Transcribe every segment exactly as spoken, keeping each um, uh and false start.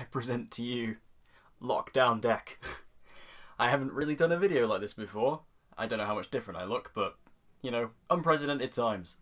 I present to you Lockdown Deck. I haven't really done a video like this before. I don't know how much different I look, but, you know, unprecedented times.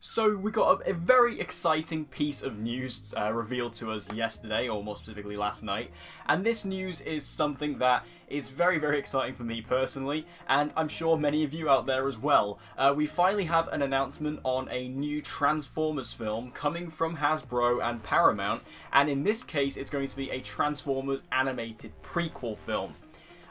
So we got a, a very exciting piece of news uh, revealed to us yesterday, or more specifically last night, and this news is something that is very, very exciting for me personally, and I'm sure many of you out there as well. Uh, we finally have an announcement on a new Transformers film coming from Hasbro and Paramount, and in this case it's going to be a Transformers animated prequel film.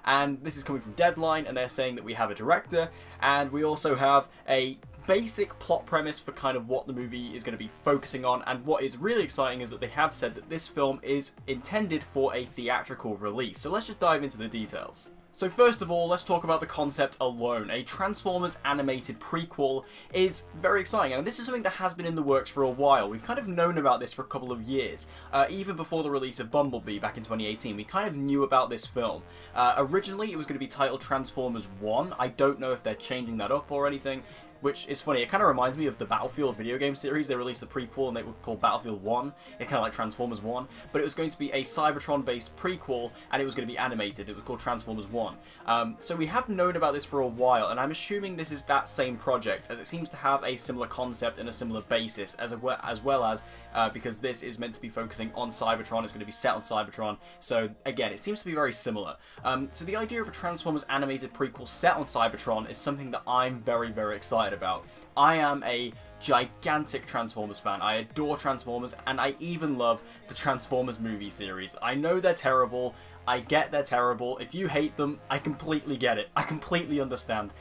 And this is coming from Deadline, and they're saying that we have a director, and we also have a basic plot premise for kind of what the movie is going to be focusing on. And what is really exciting is that they have said that this film is intended for a theatrical release. So let's just dive into the details. So first of all, let's talk about the concept alone. A Transformers animated prequel is very exciting, and this is something that has been in the works for a while. We've kind of known about this for a couple of years. Uh, even before the release of Bumblebee back in twenty eighteen, we kind of knew about this film. Uh, originally, it was going to be titled Transformers one. I don't know if they're changing that up or anything, which is funny. It kind of reminds me of the Battlefield video game series. They released the prequel and they were called Battlefield one. It's kind of like Transformers one, but it was going to be a Cybertron-based prequel, and it was going to be animated. It was called Transformers one. Um, so we have known about this for a while, and I'm assuming this is that same project, as it seems to have a similar concept and a similar basis, as well as, well as uh, because this is meant to be focusing on Cybertron. It's going to be set on Cybertron. So again, it seems to be very similar. Um, so the idea of a Transformers animated prequel set on Cybertron is something that I'm very, very excited about. I am a gigantic Transformers fan. I adore Transformers, and I even love the Transformers movie series. I know they're terrible. I get they're terrible. If you hate them, I completely get it. I completely understand.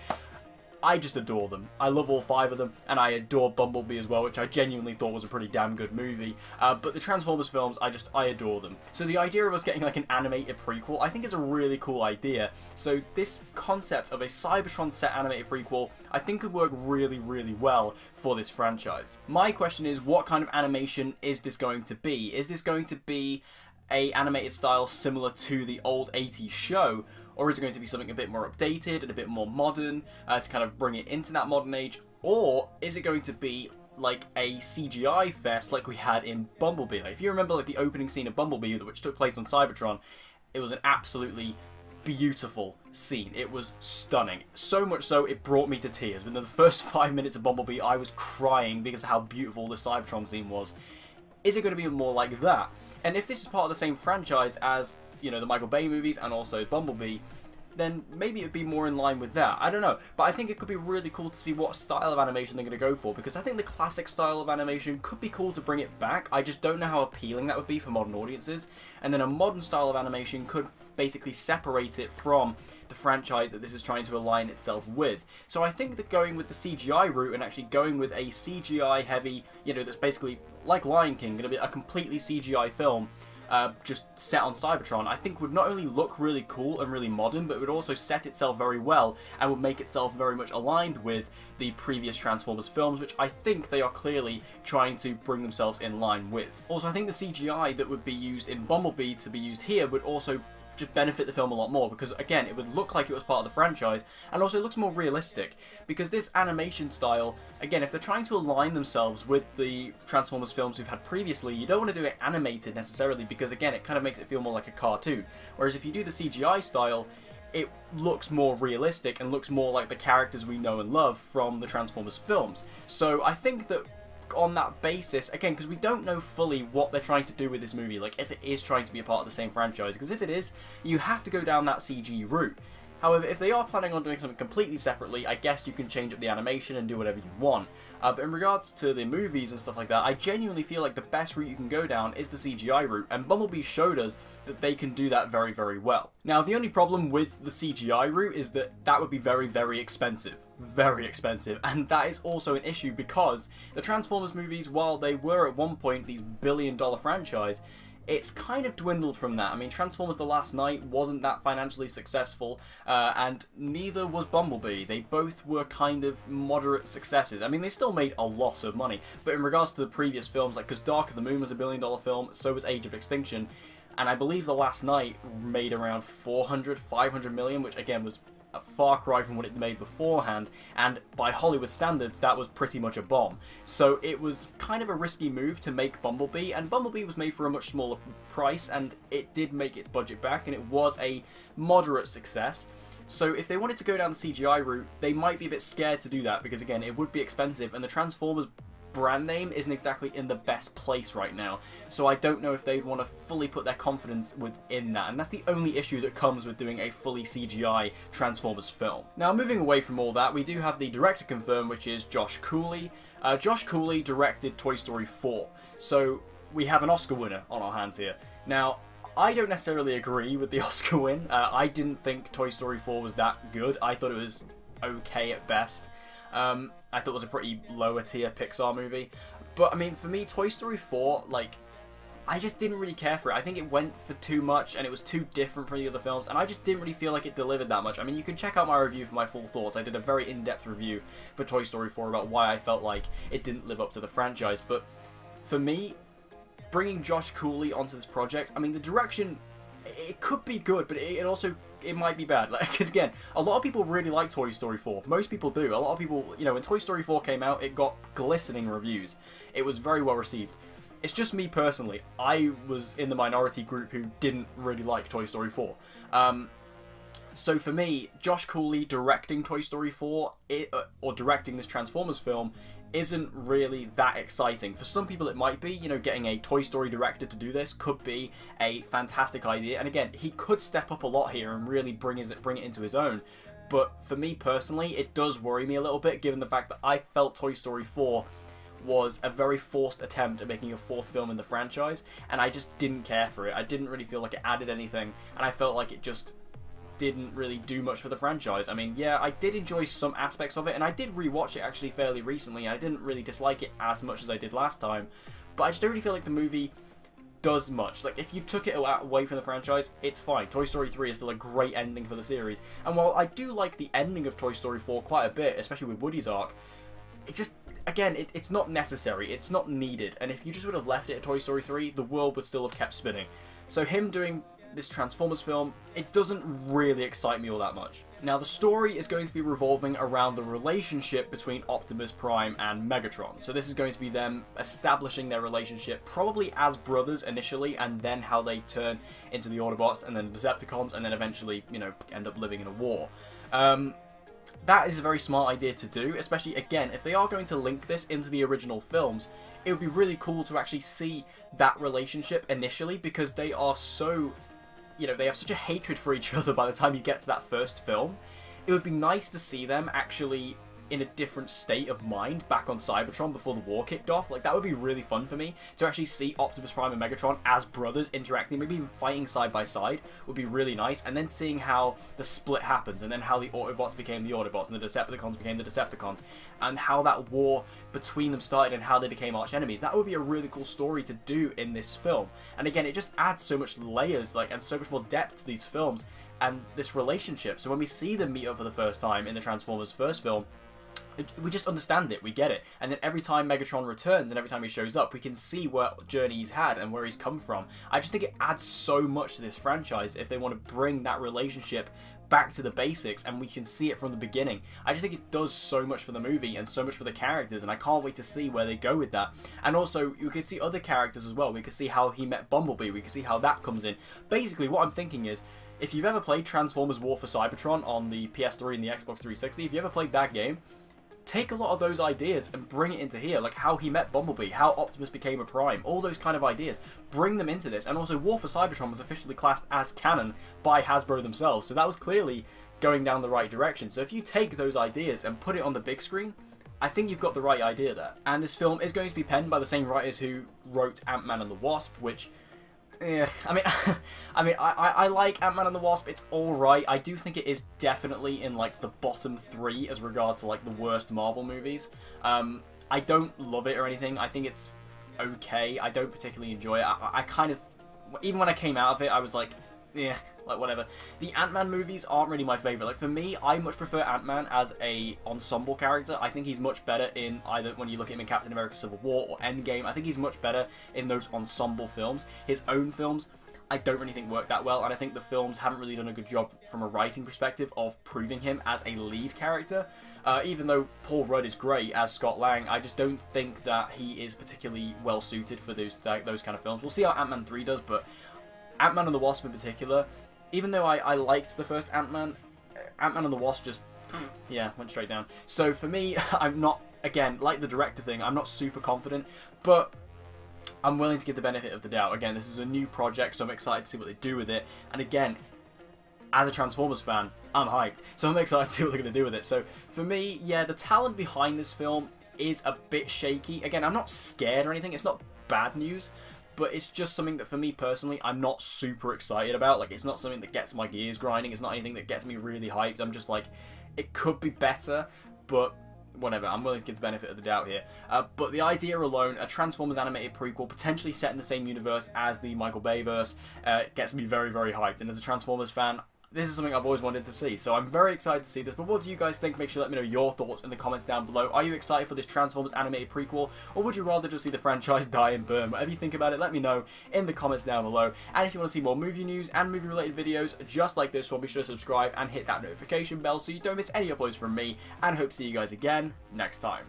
I just adore them. I love all five of them, and I adore Bumblebee as well, which I genuinely thought was a pretty damn good movie. Uh, but the Transformers films, I just, I adore them. So the idea of us getting like an animated prequel, I think is a really cool idea. So this concept of a Cybertron set animated prequel, I think could work really, really well for this franchise. My question is, what kind of animation is this going to be? Is this going to be a animated style similar to the old eighties show? Or is it going to be something a bit more updated and a bit more modern uh, to kind of bring it into that modern age? Or is it going to be like a C G I fest like we had in Bumblebee? Like, if you remember like the opening scene of Bumblebee, which took place on Cybertron, it was an absolutely beautiful scene. It was stunning. So much so, it brought me to tears. Within the first five minutes of Bumblebee, I was crying because of how beautiful the Cybertron scene was. Is it going to be more like that? And if this is part of the same franchise as, you know, the Michael Bay movies and also Bumblebee, then maybe it'd be more in line with that. I don't know, but I think it could be really cool to see what style of animation they're going to go for, because I think the classic style of animation could be cool to bring it back. I just don't know how appealing that would be for modern audiences, and then a modern style of animation could basically separate it from the franchise that this is trying to align itself with. So I think that going with the C G I route and actually going with a C G I heavy, you know, that's basically like Lion King, going to be a completely C G I film, Uh, just set on Cybertron, I think would not only look really cool and really modern, but would also set itself very well and would make itself very much aligned with the previous Transformers films, which I think they are clearly trying to bring themselves in line with. Also, I think the C G I that would be used in Bumblebee to be used here would also just benefit the film a lot more, because again, it would look like it was part of the franchise, and also it looks more realistic, because this animation style, again, if they're trying to align themselves with the Transformers films we've had previously, you don't want to do it animated necessarily, because again, it kind of makes it feel more like a cartoon, whereas if you do the C G I style, it looks more realistic and looks more like the characters we know and love from the Transformers films. So I think that on that basis, again, because we don't know fully what they're trying to do with this movie, like if it is trying to be a part of the same franchise, because if it is, you have to go down that C G route. However, if they are planning on doing something completely separately, I guess you can change up the animation and do whatever you want. Uh, but in regards to the movies and stuff like that, I genuinely feel like the best route you can go down is the C G I route, and Bumblebee showed us that they can do that very, very well. Now, the only problem with the C G I route is that that would be very, very expensive. Very expensive, and that is also an issue, because the Transformers movies, while they were at one point these billion dollar franchise, it's kind of dwindled from that. I mean, Transformers The Last Knight wasn't that financially successful, uh, and neither was Bumblebee. They both were kind of moderate successes. I mean, they still made a lot of money, but in regards to the previous films, like, because Dark of the Moon was a billion dollar film, so was Age of Extinction, and I believe The Last Knight made around four hundred, five hundred million, which again was a far cry from what it made beforehand, and by Hollywood standards, that was pretty much a bomb. So it was kind of a risky move to make Bumblebee, and Bumblebee was made for a much smaller price, and it did make its budget back, and it was a moderate success. So if they wanted to go down the C G I route, they might be a bit scared to do that, because again, it would be expensive, and the Transformers brand name isn't exactly in the best place right now, so I don't know if they'd want to fully put their confidence within that, and that's the only issue that comes with doing a fully C G I Transformers film. Now, moving away from all that, we do have the director confirmed, which is Josh Cooley. Uh, Josh Cooley directed Toy Story four, so we have an Oscar winner on our hands here. Now, I don't necessarily agree with the Oscar win. Uh, I didn't think Toy Story four was that good. I thought it was okay at best. Um, I thought it was a pretty lower tier Pixar movie, but I mean, for me, Toy Story four, like, I just didn't really care for it. I think it went for too much, and it was too different from the other films, and I just didn't really feel like it delivered that much. I mean, you can check out my review for my full thoughts. I did a very in-depth review for Toy Story four about why I felt like it didn't live up to the franchise, but for me, bringing Josh Cooley onto this project, I mean, the direction, it could be good, but it also it might be bad, like, because again, a lot of people really like Toy Story four. Most people do. A lot of people, you know, when Toy Story four came out, it got glistening reviews. It was very well received. It's just me personally. I was in the minority group who didn't really like Toy Story four. Um, so for me, Josh Cooley directing Toy Story four it, uh, or directing this Transformers film isn't really that exciting. For some people it might be, you know, getting a Toy Story director to do this could be a fantastic idea, and again, he could step up a lot here and really bring his, bring it into his own, but for me personally, it does worry me a little bit, given the fact that I felt Toy Story four was a very forced attempt at making a fourth film in the franchise, and I just didn't care for it. I didn't really feel like it added anything, and I felt like it just didn't really do much for the franchise. I mean, yeah, I did enjoy some aspects of it, and I did rewatch it actually fairly recently, and I didn't really dislike it as much as I did last time, but I just don't really feel like the movie does much. Like, if you took it away from the franchise, it's fine. Toy Story three is still a great ending for the series, and while I do like the ending of Toy Story four quite a bit, especially with Woody's arc, it just, again, it, it's not necessary, it's not needed, and if you just would have left it at Toy Story three, the world would still have kept spinning. So him doing this Transformers film, it doesn't really excite me all that much. Now, the story is going to be revolving around the relationship between Optimus Prime and Megatron. So this is going to be them establishing their relationship, probably as brothers initially, and then how they turn into the Autobots and then Decepticons, and then eventually, you know, end up living in a war. Um, that is a very smart idea to do, especially, again, if they are going to link this into the original films. It would be really cool to actually see that relationship initially, because they are so, you know, they have such a hatred for each other by the time you get to that first film. It would be nice to see them actually in a different state of mind back on Cybertron before the war kicked off. Like, that would be really fun for me, to actually see Optimus Prime and Megatron as brothers interacting, maybe even fighting side by side would be really nice, and then seeing how the split happens, and then how the Autobots became the Autobots, and the Decepticons became the Decepticons, and how that war between them started, and how they became arch enemies. That would be a really cool story to do in this film, and again, it just adds so much layers, like, and so much more depth to these films, and this relationship. So when we see them meet up for the first time in the Transformers first film, we just understand it, we get it, and then every time Megatron returns and every time he shows up, we can see what journey he's had and where he's come from. I just think it adds so much to this franchise if they want to bring that relationship back to the basics, and we can see it from the beginning. I just think it does so much for the movie and so much for the characters, and I can't wait to see where they go with that. And also, you could see other characters as well. We could see how he met Bumblebee, we could see how that comes in. Basically, what I'm thinking is, if you've ever played Transformers War for Cybertron on the P S three and the Xbox three sixty, if you ever played that game, take a lot of those ideas and bring it into here, like how he met Bumblebee, how Optimus became a Prime, all those kind of ideas. Bring them into this, and also War for Cybertron was officially classed as canon by Hasbro themselves, so that was clearly going down the right direction. So if you take those ideas and put it on the big screen, I think you've got the right idea there. And this film is going to be penned by the same writers who wrote Ant-Man and the Wasp, which, yeah, I mean, I mean, I, I, I like Ant-Man and the Wasp, it's alright. I do think it is definitely in, like, the bottom three as regards to, like, the worst Marvel movies. Um, I don't love it or anything, I think it's okay, I don't particularly enjoy it. I, I kind of, even when I came out of it, I was like, yeah, like whatever. The Ant-Man movies aren't really my favourite. Like for me, I much prefer Ant-Man as a ensemble character. I think he's much better in either when you look at him in Captain America Civil War or Endgame. I think he's much better in those ensemble films. His own films, I don't really think work that well, and I think the films haven't really done a good job from a writing perspective of proving him as a lead character. Uh, even though Paul Rudd is great as Scott Lang, I just don't think that he is particularly well suited for those th those kind of films. We'll see how Ant-Man three does, but Ant-Man and the Wasp in particular, even though I, I liked the first Ant-Man, Ant-Man and the Wasp just, yeah, went straight down. So for me, I'm not, again, like the director thing, I'm not super confident, but I'm willing to give the benefit of the doubt. Again, this is a new project, so I'm excited to see what they do with it. And again, as a Transformers fan, I'm hyped. So I'm excited to see what they're going to do with it. So for me, yeah, the talent behind this film is a bit shaky. Again, I'm not scared or anything. It's not bad news, but it's just something that for me personally, I'm not super excited about. Like, it's not something that gets my gears grinding. It's not anything that gets me really hyped. I'm just like, it could be better, but whatever, I'm willing to give the benefit of the doubt here. Uh, but the idea alone, a Transformers animated prequel, potentially set in the same universe as the Michael Bay verse, uh, gets me very, very hyped. And as a Transformers fan, this is something I've always wanted to see. So I'm very excited to see this. But what do you guys think? Make sure to let me know your thoughts in the comments down below. Are you excited for this Transformers animated prequel? Or would you rather just see the franchise die and burn? Whatever you think about it, let me know in the comments down below. And if you want to see more movie news and movie related videos just like this one, be sure to subscribe and hit that notification bell so you don't miss any uploads from me. And hope to see you guys again next time.